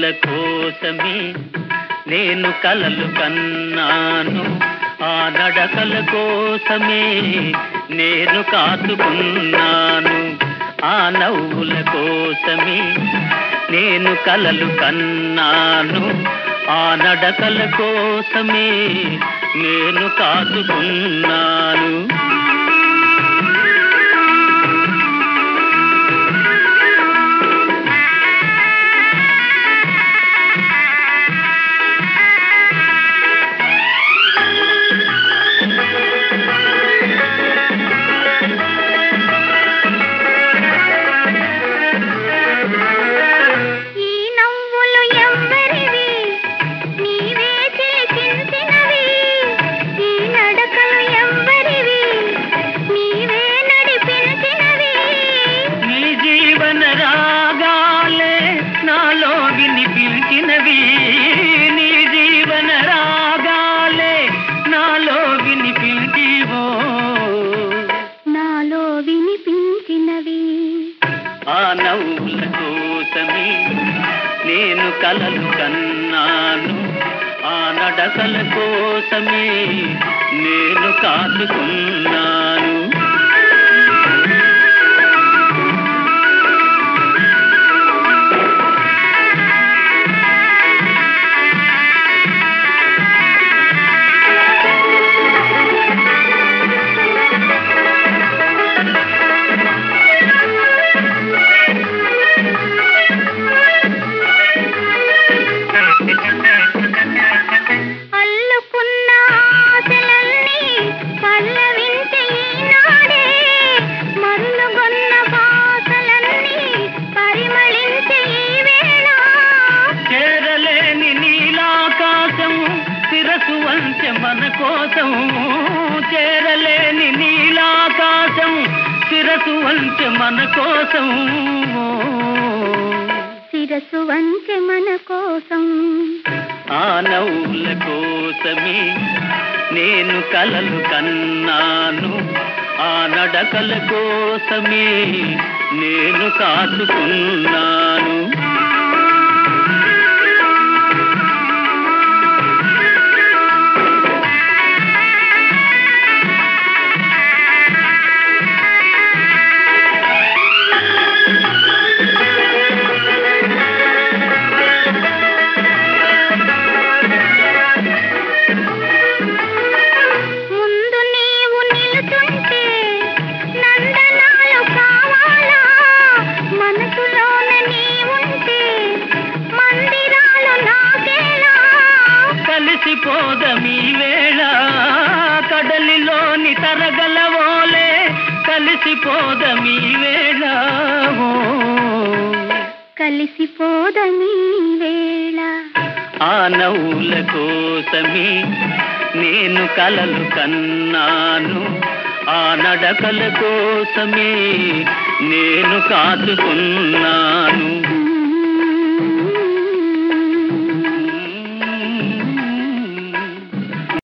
నవ్వుల కోసమే నేను కలలు కన్నాను ఆ నడకల కోసమే నేను కాచుకున్నాను ఆ నవ్వుల కోసమే నేను కలలు కన్నాను ఆ నడకల కోసమే నేను కాచుకున్నాను కలలు కన్నాను ఆ నడకల కోసమే నేను కాచుకున్నాను मन कोसम चेरलेनी नीलाकाशम शिरसु वंचे मन कोसम शिरसु वंचे मन कोसम आ नव्वुल कोसमे नेनु कललु कन्नानु आ नडकल कोसमे नेनु काचुकुन्नानु పోదమీ వేళ కడలిలోని తరగలవోలే కలిసిపోదమీ వేళ కలిసిపోదమీ వేళ ఆ నవ్వుల కోసమే నేను కలలు కన్నాను ఆ నడకల కోసమే నేను కాచుకున్నాను